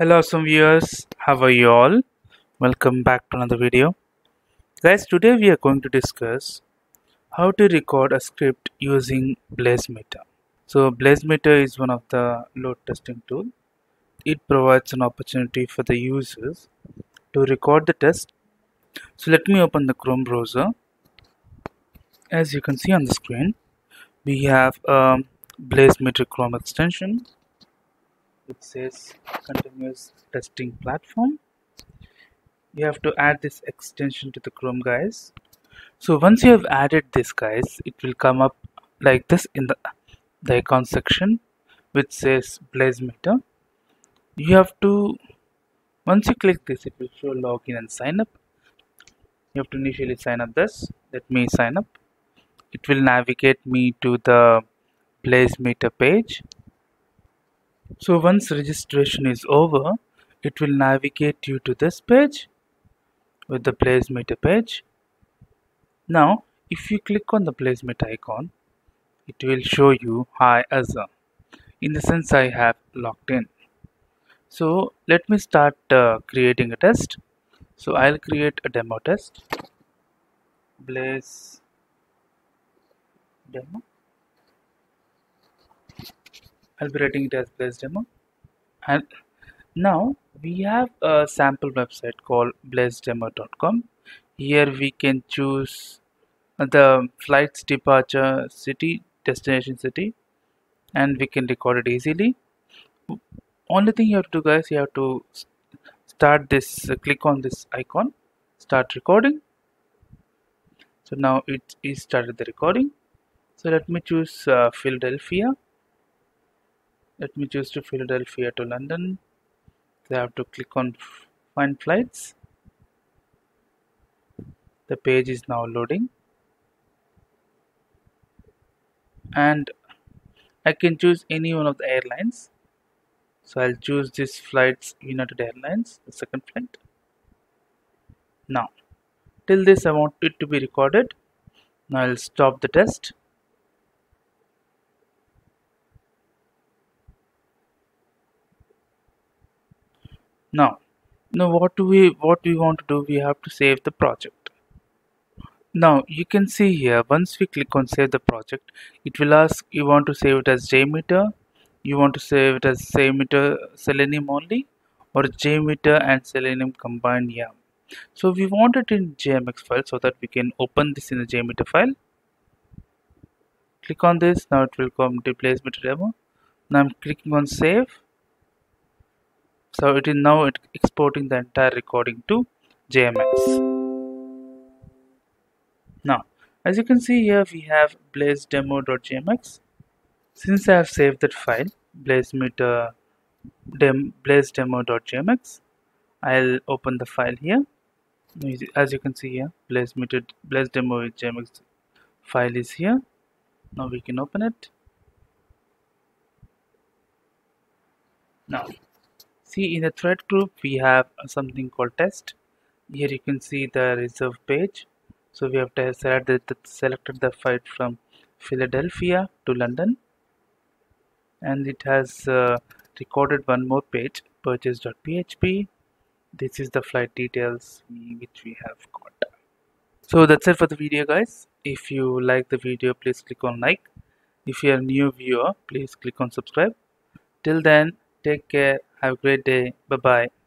Hello awesome viewers, how are you all? Welcome back to another video. Guys, today we are going to discuss how to record a script using BlazeMeter. So BlazeMeter is one of the load testing tool. It provides an opportunity for the users to record the test. So let me open the Chrome browser. As you can see on the screen, we have a BlazeMeter Chrome extension. It says continuous testing platform. You have to add this extension to the Chrome, guys. So once you have added this, guys, it will come up like this in the icon section, which says BlazeMeter. You have to, once you click this, it will show login and sign up. You have to initially sign up this. Let me sign up. It will navigate me to the BlazeMeter page. So once registration is over, it will navigate you to this page with the BlazeMeter page. Now, if you click on the BlazeMeter icon, it will show you Hi Azam. In the sense, I have logged in. So let me start creating a test. So I'll create a demo test. Blaze demo. I'll be writing it as BlazeDemo, and now we have a sample website called BlazeDemo.com. Here we can choose the flight's departure city, destination city, and we can record it easily. Only thing you have to do, guys, you have to start this, click on this icon, start recording. So now it is started the recording. So let me choose Philadelphia. Let me choose to Philadelphia to London. So I have to click on find flights. The page is now loading. And I can choose any one of the airlines. So I'll choose this flight's United Airlines, the second flight. Now, till this I want it to be recorded. Now I'll stop the test. Now what we want to do, we have to save the project. Now you can see here, once we click on save the project, it will ask you want to save it as JMeter, you want to save it as JMeter Selenium only, or JMeter and Selenium combined. Yeah, so we want it in JMX file so that we can open this in the JMeter file. Click on this. Now it will come to BlazeMeter demo. Now I'm clicking on save. So it is now exporting the entire recording to JMX. Now, as you can see here, we have BlazeDemo.jmx. Since I have saved that file, BlazeDemo.jmx, I'll open the file here. As you can see here, BlazeDemo.jmx file is here. Now we can open it. Now, see, in the thread group we have something called test. Here you can see the reserve page. So we have selected the flight from Philadelphia to London, and it has recorded one more page, purchase.php. This is the flight details which we have got. So that's it for the video, guys. If you like the video, please click on like. If you are a new viewer, please click on subscribe. Till then, take care. Have a great day. Bye-bye.